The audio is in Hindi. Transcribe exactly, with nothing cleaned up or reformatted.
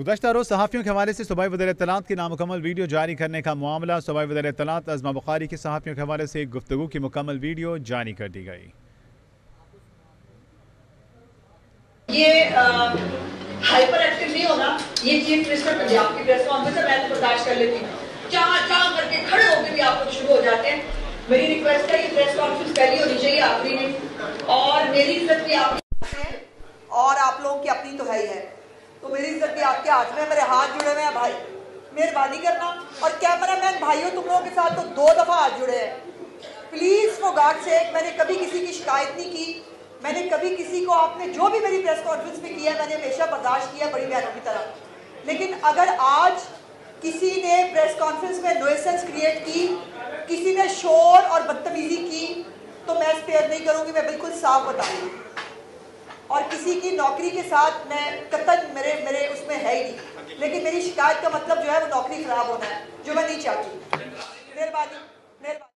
गुज़श्ता रोज़ सहाफ़ियों के हवाले से सूबाई वज़ीर इत्तलाआत की नामुकम्मल वीडियो जारी करने का मामला, सूबाई वज़ीर इत्तलाआत अज़मा बुखारी के सहाफ़ियों के हवाले से एक गुफ्तगू की मुकम्मल वीडियो जारी कर दी गई। ये हाइपर एक्टिव नहीं होना, ये चीफ मिनिस्टर पंजाब की प्रेस कॉन्फ्रेंस में मैं बर्दाश्त कर लेती हूँ, चाह चाह करके खड़े होकर भी आप लोग शुरू हो जाते हैं। मेरी रिक्वेस्ट है ये प्रेस कॉन्फ्रेंस पहली होनी चाहिए आखिरी में, और मेरी इज्जत भी आप और आप लोगों की अपनी तो है ही है, तो मेरी इज्जत भी आपके हाथ में, मेरे हाथ जुड़े हुए हैं भाई, मेहरबानी करना। और कैमरामैन भाइयों, तुम लोगों के साथ तो दो दफ़ा हाथ जुड़े हैं, प्लीज़ फॉर गॉड सेक। मैंने कभी किसी की शिकायत नहीं की, मैंने कभी किसी को, आपने जो भी मेरी प्रेस कॉन्फ्रेंस में किया है मैंने हमेशा बर्दाश्त किया बड़ी बहनों की तरह। लेकिन अगर आज किसी ने प्रेस कॉन्फ्रेंस में नॉइसेंस क्रिएट की, किसी ने शोर और बदतमीजी की, तो मैं स्पेयर नहीं करूँगी, मैं बिल्कुल साफ बताऊँगी। और किसी की नौकरी के साथ मैं कतन मेरे मेरे उसमें है ही नहीं, लेकिन मेरी शिकायत का मतलब जो है वो नौकरी खराब होना है, जो मैं नहीं चाहती। मेहरबानी मेहरबानी।